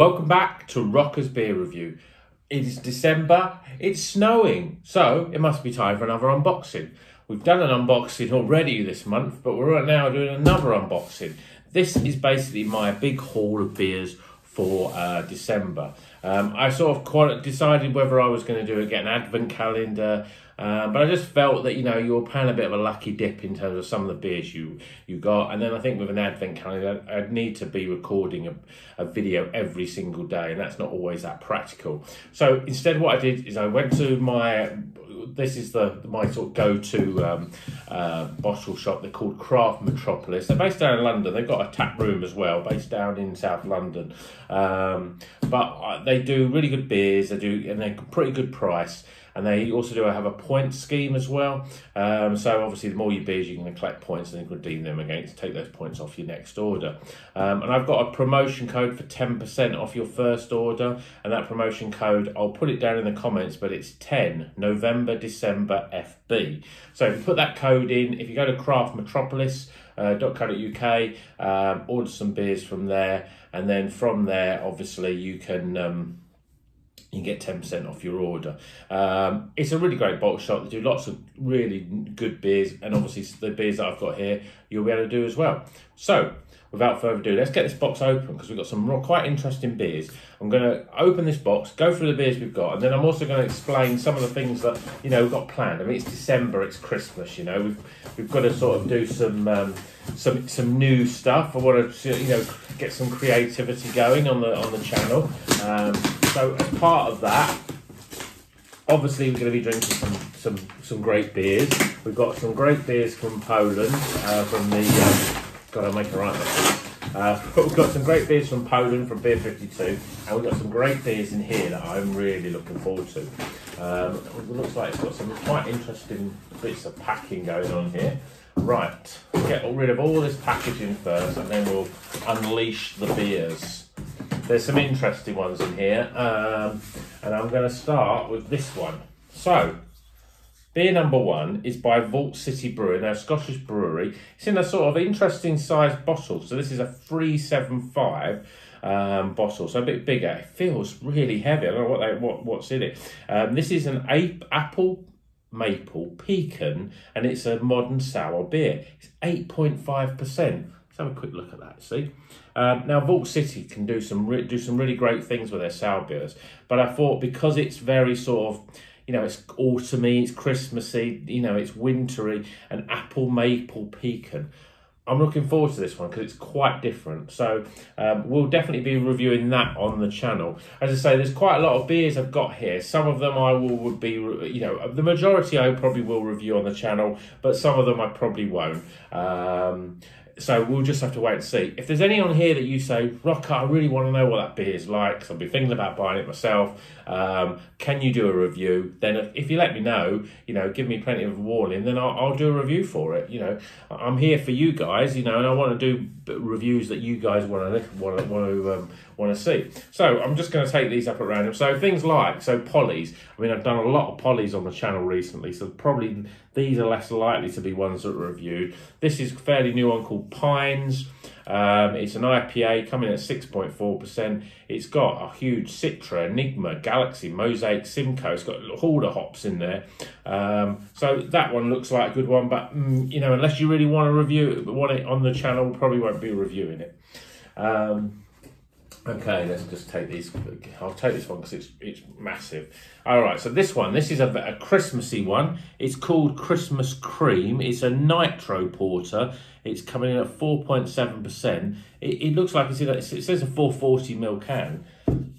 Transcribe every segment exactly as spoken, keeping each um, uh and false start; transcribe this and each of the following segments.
Welcome back to Rocker's Beer Review. It is December, it's snowing, so it must be time for another unboxing. We've done an unboxing already this month, but we're right now doing another unboxing. This is basically my big haul of beers for uh, December. Um, I sort of quite decided whether I was going to do it, get an advent calendar, uh, but I just felt that, you know, you're paying a bit of a lucky dip in terms of some of the beers you you got, and then I think with an advent calendar, I'd need to be recording a, a video every single day, and that's not always that practical. So instead, what I did is I went to my, this is the my sort of go-to um, uh, bottle shop. They're called Craft Metropolis. They're based down in London. They've got a tap room as well, based down in South London, um, but I, they do really good beers, they do, and they're pretty good price, and they also do have a point scheme as well. Um, so obviously the more you beers, you can collect points and then redeem them against, take those points off your next order. Um, and I've got a promotion code for ten percent off your first order, and that promotion code, I'll put it down in the comments, but it's ten, November, December, F B. So if you put that code in, if you go to Craft Metropolis, Uh, .co.uk, um, order some beers from there, and then from there obviously you can um, you can get ten percent off your order. Um, it's a really great bottle shop. They do lots of really good beers, and obviously the beers that I've got here you'll be able to do as well. So without further ado, let's get this box open, because we've got some quite interesting beers. I'm going to open this box, go through the beers we've got, and then I'm also going to explain some of the things that, you know, we've got planned. I mean, it's December, it's Christmas, you know, we've, we've got to sort of do some, um, some, some new stuff. I want to, you know, get some creativity going on the, on the channel. Um, so as part of that, obviously we're going to be drinking some, some, some great beers. We've got some great beers from Poland, uh, from the... Um, God, I'm making right now. Uh, we've got some great beers from Poland, from Beer fifty-two, and we've got some great beers in here that I'm really looking forward to. Um, it looks like it's got some quite interesting bits of packing going on here. Right, get rid of all this packaging first, and then we'll unleash the beers. There's some interesting ones in here, um, and I'm going to start with this one. So, beer number one is by Vault City Brewing, a Scottish brewery. It's in a sort of interesting sized bottle. So this is a three seven five um, bottle, so a bit bigger. It feels really heavy. I don't know what they, what what's in it. Um, this is an ape, apple, maple, pecan, and it's a modern sour beer. It's eight point five percent. Have a quick look at that. See, um, now Vault City can do some do some really great things with their sour beers, but I thought because it's very sort of, you know, it's autumny, it's Christmassy, you know, it's wintry, and apple, maple, pecan. I'm looking forward to this one because it's quite different. So um, we'll definitely be reviewing that on the channel. As I say, there's quite a lot of beers I've got here. Some of them I will would be, you know, the majority I probably will review on the channel, but some of them I probably won't. Um, So we'll just have to wait and see. If there's any on here that you say, Rocker, I really want to know what that beer is like, because I'll be thinking about buying it myself. Um, can you do a review? Then if you let me know, you know, give me plenty of warning, then I'll, I'll do a review for it. You know, I'm here for you guys, you know, and I want to do reviews that you guys want to want to want to, um, want to see. So I'm just going to take these up at random. So things like, so Polly's. I mean, I've done a lot of Polly's on the channel recently, so probably these are less likely to be ones that are reviewed. This is fairly new one called Pines. Um, it's an I P A coming at six point four percent. It's got a huge Citra, Enigma, Galaxy, Mosaic, Simcoe. It's got a whole lot of hops in there. Um, so that one looks like a good one, but mm, you know, unless you really want to review it, want it on the channel, we probably won't be reviewing it. Um, Okay, let's just take these. I'll take this one because it's it's massive. All right, so this one, this is a, a Christmassy one. It's called Christmas Cream. It's a nitro porter. It's coming in at four point seven percent. It, it looks like it's in a, it says a four forty mil can,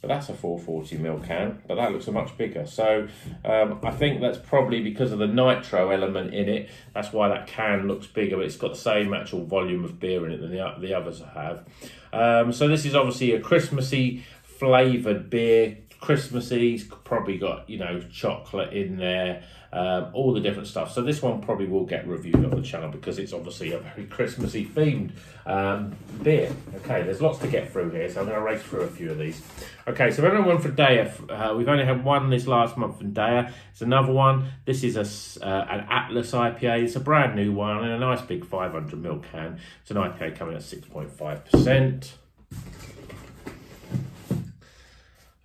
but that's a four forty mil can, but that looks a much bigger. So um, I think that's probably because of the nitro element in it. That's why that can looks bigger, but it's got the same actual volume of beer in it than the, the others have. Um, so this is obviously a Christmassy flavoured beer. Christmassy, probably got, you know, chocolate in there, um, all the different stuff. So this one probably will get reviewed on the channel because it's obviously a very Christmassy themed um, beer. Okay, there's lots to get through here, so I'm going to race through a few of these. Okay, so another one for Deya. Uh, we've only had one this last month from Deya. It's another one. This is a, uh, an Atlas I P A. It's a brand new one in a nice big five hundred mil can. It's an I P A coming at six point five percent.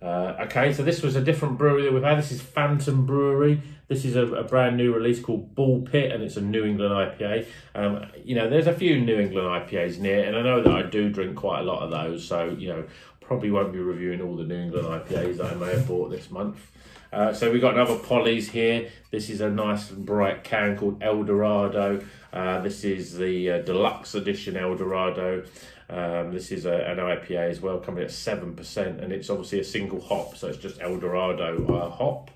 Uh, okay, so this was a different brewery that we've had. This is Phantom Brewery. This is a, a brand new release called Ball Pit, and it's a New England I P A. Um, you know, there's a few New England I P As near, and I know that I do drink quite a lot of those, so, you know, probably won't be reviewing all the New England I P As that I may have bought this month. Uh, so we got another Polly's here. This is a nice and bright can called Eldorado. Uh, this is the uh, deluxe edition Eldorado. Um, this is a, an I P A as well, coming at seven percent, and it's obviously a single hop, so it's just Eldorado uh, hop.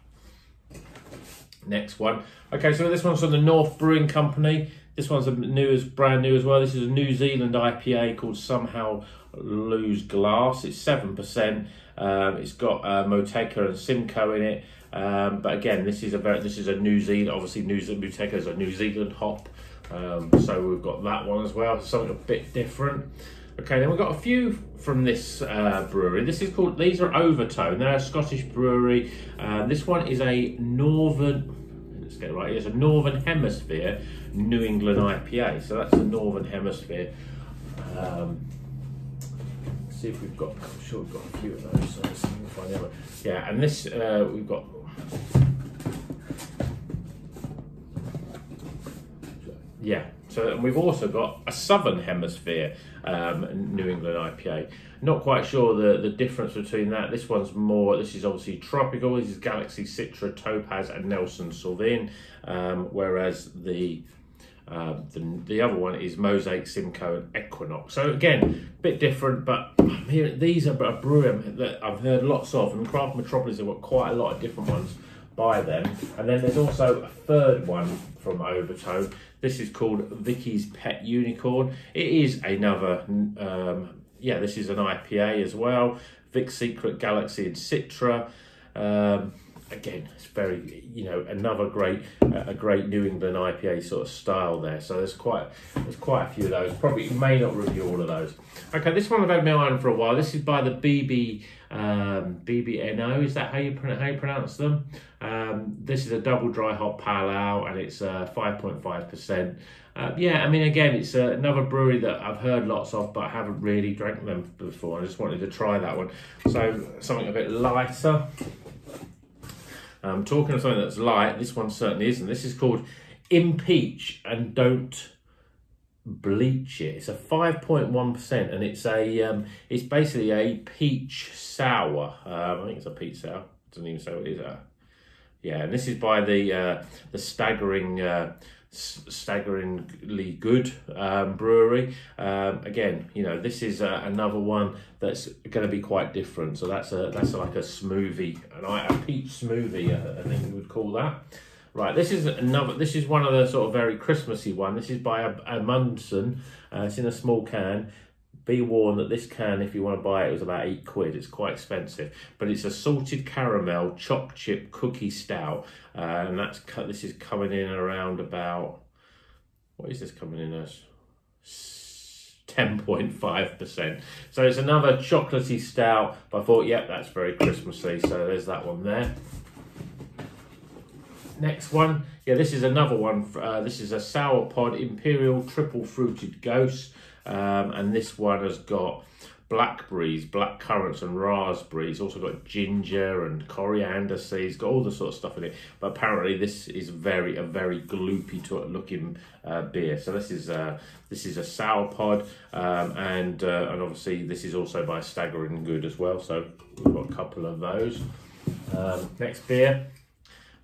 Next one. Okay, so this one's from the North Brewing Company. This one's a new, is brand new as well. This is a New Zealand I P A called Somehow Lose Glass. It's seven percent. Um, it's got uh, Moteca and Simcoe in it, um, but again, this is a very, this is a New Zealand, obviously New Zealand, Moteca is a New Zealand hop, um, so we've got that one as well, something a bit different. Okay, then we've got a few from this uh, brewery. This is called, these are Overtone, they're a Scottish brewery. Uh, this one is a Northern, let's get it right, it's a Northern Hemisphere New England I P A, so that's the Northern Hemisphere. Um, See if we've got, I'm sure we've got a few of those, so let's find out. Yeah, and this, uh, we've got, yeah, so we've also got a Southern Hemisphere um, New England I P A. Not quite sure the, the difference between that. This one's more, this is obviously tropical, this is Galaxy, Citra, Topaz and Nelson Sauvin, um, whereas the Uh, the, the other one is Mosaic, Simcoe and Equinox. So again, a bit different, but here, these are a brewery that I've heard lots of, and Craft Metropolis have got quite a lot of different ones by them. And then there's also a third one from Overtone. This is called Vicky's Pet Unicorn. It is another, um, yeah, this is an I P A as well. Vic Secret, Galaxy and Citra. Um, Again, it's very, you know, another great, uh, a great New England I P A sort of style there. So there's quite, there's quite a few of those. Probably may not review all of those. Okay, this one I've had my eye on for a while. This is by the B B, um, B B N O. Is that how you, how you pronounce them? Um, this is a double dry hop pale ale, and it's five point five percent. Uh, uh, yeah, I mean, again, it's uh, another brewery that I've heard lots of, but I haven't really drank them before. I just wanted to try that one. So something a bit lighter. Um, talking of something that's light, this one certainly isn't. This is called Impeach and Don't Bleach It. It's a five point one percent, and it's a um, it's basically a peach sour. Um, I think it's a peach sour. Doesn't even say what it is. Uh, yeah, and this is by the uh, the staggering uh, Staggeringly Good um, brewery. Um, again, you know, this is uh, another one that's going to be quite different. So that's a that's like a smoothie, and a peach smoothie, uh, I think we would call that. Right, this is another. This is one of the sort of very Christmassy one. This is by Amundsen. Uh, it's in a small can. Be warned that this can, if you want to buy it, it was about eight quid. It's quite expensive, but it's a salted caramel choc chip cookie stout, uh, and that's cut. This is coming in around about, what is this coming in as? ten point five percent. So it's another chocolatey stout. But I thought, yep, that's very Christmassy. So there's that one there. Next one, yeah, this is another one. Uh, this is a Sour Pod Imperial Triple Fruited Ghost. Um, and this one has got blackberries, black currants and raspberries. Also got ginger and coriander seeds. Got all the sort of stuff in it. But apparently this is very a very gloopy looking uh, beer. So this is a this is a Sour Pod, um, and uh, and obviously this is also by Staggering Good as well. So we've got a couple of those. Um, next beer.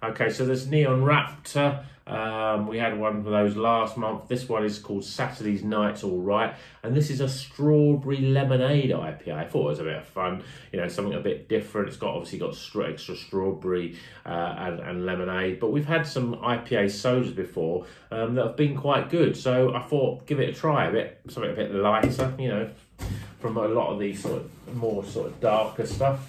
Okay, so there's Neon Raptor. Um, we had one of those last month. This one is called Saturday's Nights All Right, and this is a strawberry lemonade I P A. I thought it was a bit of fun, you know, something a bit different. It's got obviously got stra extra strawberry uh, and, and lemonade, but we've had some I P A sodas before um, that have been quite good. So I thought, give it a try, a bit something a bit lighter, you know, from a lot of these sort of more sort of darker stuff.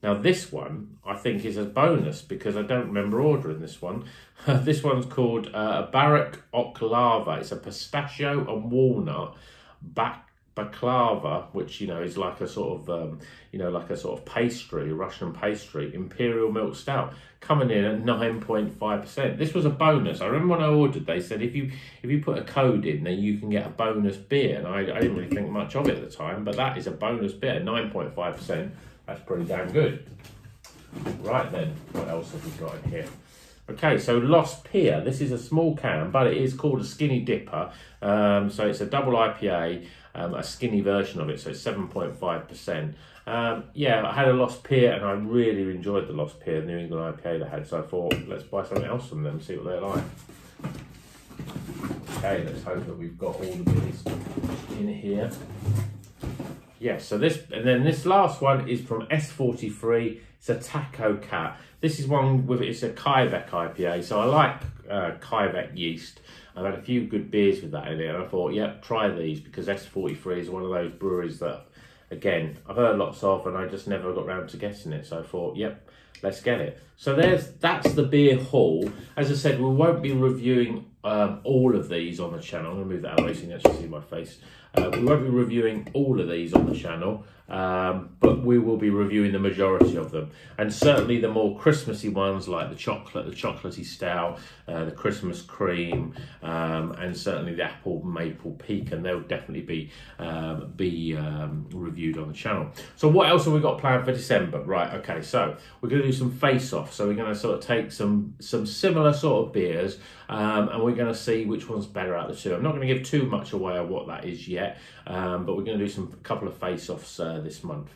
Now this one, I think, is a bonus because I don't remember ordering this one. This one's called uh, Barak Oklava. It's a pistachio and walnut back baklava, which, you know, is like a sort of, um, you know, like a sort of pastry, Russian pastry, imperial milk stout, coming in at nine point five percent. This was a bonus. I remember when I ordered, they said if you if you put a code in, then you can get a bonus beer. And I, I didn't really think much of it at the time, but that is a bonus beer, nine point five percent. That's pretty damn good. Right then, what else have we got in here? Okay, so Lost Pier. This is a small can, but it is called a Skinny Dipper. Um, so it's a double I P A, um, a skinny version of it, so it's seven point five percent. Um, yeah, I had a Lost Pier, and I really enjoyed the Lost Pier, the New England I P A they had. So I thought, let's buy something else from them, see what they're like. Okay, let's hope that we've got all the bits in here. Yes, so this, and then this last one is from S forty three. It's a Taco Cat. This is one with, it's a Kaivek I P A. So I like uh, Kaivek yeast. I've had a few good beers with that in it, and I thought, yep, yeah, try these, because S forty three is one of those breweries that, again, I've heard lots of, and I just never got round to guessing it. So I thought, yep, let's get it. So there's that's the beer haul. As I said, we won't be reviewing um, all of these on the channel. I'm gonna move that away so you can actually see my face. Uh, we won't be reviewing all of these on the channel, um, but we will be reviewing the majority of them, and certainly the more Christmassy ones, like the chocolate, the chocolatey stout, uh, the Christmas cream, um, and certainly the apple maple pecan, and they'll definitely be um, be um, reviewed on the channel. So what else have we got planned for December? Right, okay, so we're going to do some face-offs. So we're going to sort of take some some similar sort of beers, um, and we're going to see which one's better out of the two. I'm not going to give too much away of what that is yet. Yet, um, but we're going to do some a couple of face-offs uh, this month.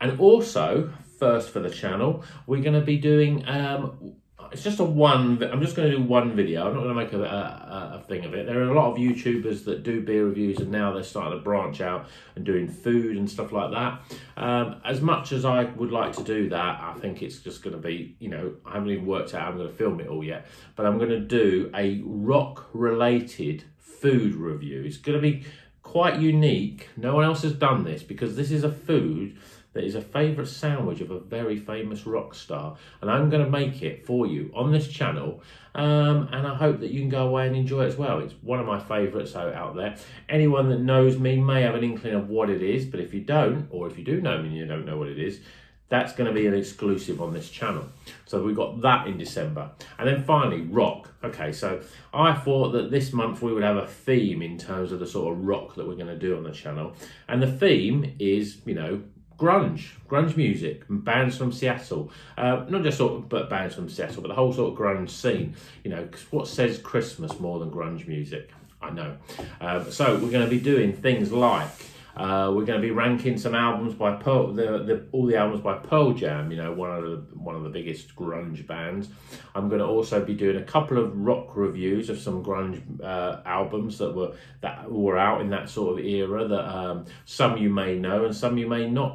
And also, first for the channel, we're going to be doing, um, it's just a one, I'm just going to do one video. I'm not going to make a, a, a thing of it. There are a lot of YouTubers that do beer reviews, and now they're starting to branch out and doing food and stuff like that. Um, as much as I would like to do that, I think it's just going to be, you know, I haven't even worked out how I'm going to film it all yet. But I'm going to do a rock-related food review. It's going to be quite unique. No one else has done this, because this is a food that is a favourite sandwich of a very famous rock star, and I'm going to make it for you on this channel, um, and I hope that you can go away and enjoy it as well. It's one of my favourites out there. Anyone that knows me may have an inkling of what it is, but if you don't, or if you do know me and you don't know what it is, that's going to be an exclusive on this channel. So we've got that in December. And then finally, rock. Okay, so I thought that this month we would have a theme in terms of the sort of rock that we're going to do on the channel. And the theme is, you know, grunge, grunge music, bands from Seattle. Uh, not just sort of, but bands from Seattle, but the whole sort of grunge scene. You know, because what says Christmas more than grunge music? I know. Uh, so we're going to be doing things like, Uh, we're going to be ranking some albums by Pearl, the, the, all the albums by Pearl Jam, you know, one of the one of the biggest grunge bands. I'm going to also be doing a couple of rock reviews of some grunge uh, albums that were that were out in that sort of era. That um, some you may know and some you may not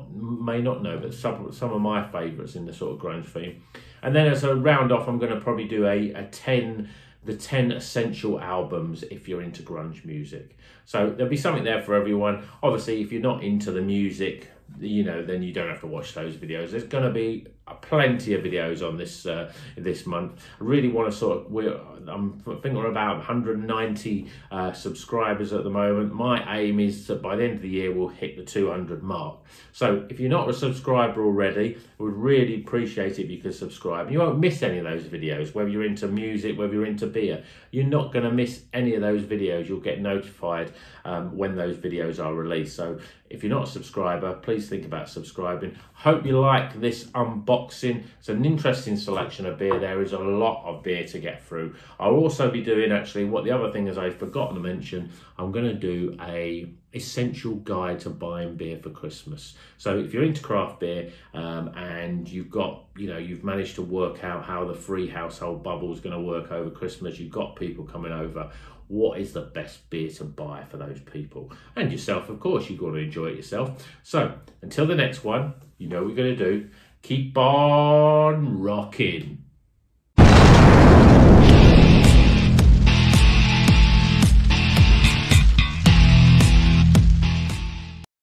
may not know, but some some of my favourites in the sort of grunge theme. And then as a round off, I'm going to probably do a a ten. The ten essential albums if you're into grunge music. So there'll be something there for everyone. Obviously, if you're not into the music, you know, then you don't have to watch those videos. There's going to be plenty of videos on this uh, this month. I really want to sort of, we're, I'm, I think we're about one hundred ninety uh, subscribers at the moment. My aim is that by the end of the year, we'll hit the two hundred mark. So if you're not a subscriber already, I would really appreciate it if you could subscribe. You won't miss any of those videos, whether you're into music, whether you're into beer. You're not going to miss any of those videos. You'll get notified um, when those videos are released. So if you're not a subscriber, please think about subscribing. Hope you like this unboxing. It's an interesting selection of beer. There is a lot of beer to get through. I'll also be doing, actually, what the other thing is I forgot to mention, I'm going to do a essential guide to buying beer for Christmas. So if you're into craft beer um, and you've got, you know, you've managed to work out how the free household bubble is going to work over Christmas, you've got people coming over, what is the best beer to buy for those people? And yourself, of course, you've got to enjoy it yourself. So until the next one, you know what we're going to do. Keep on rocking.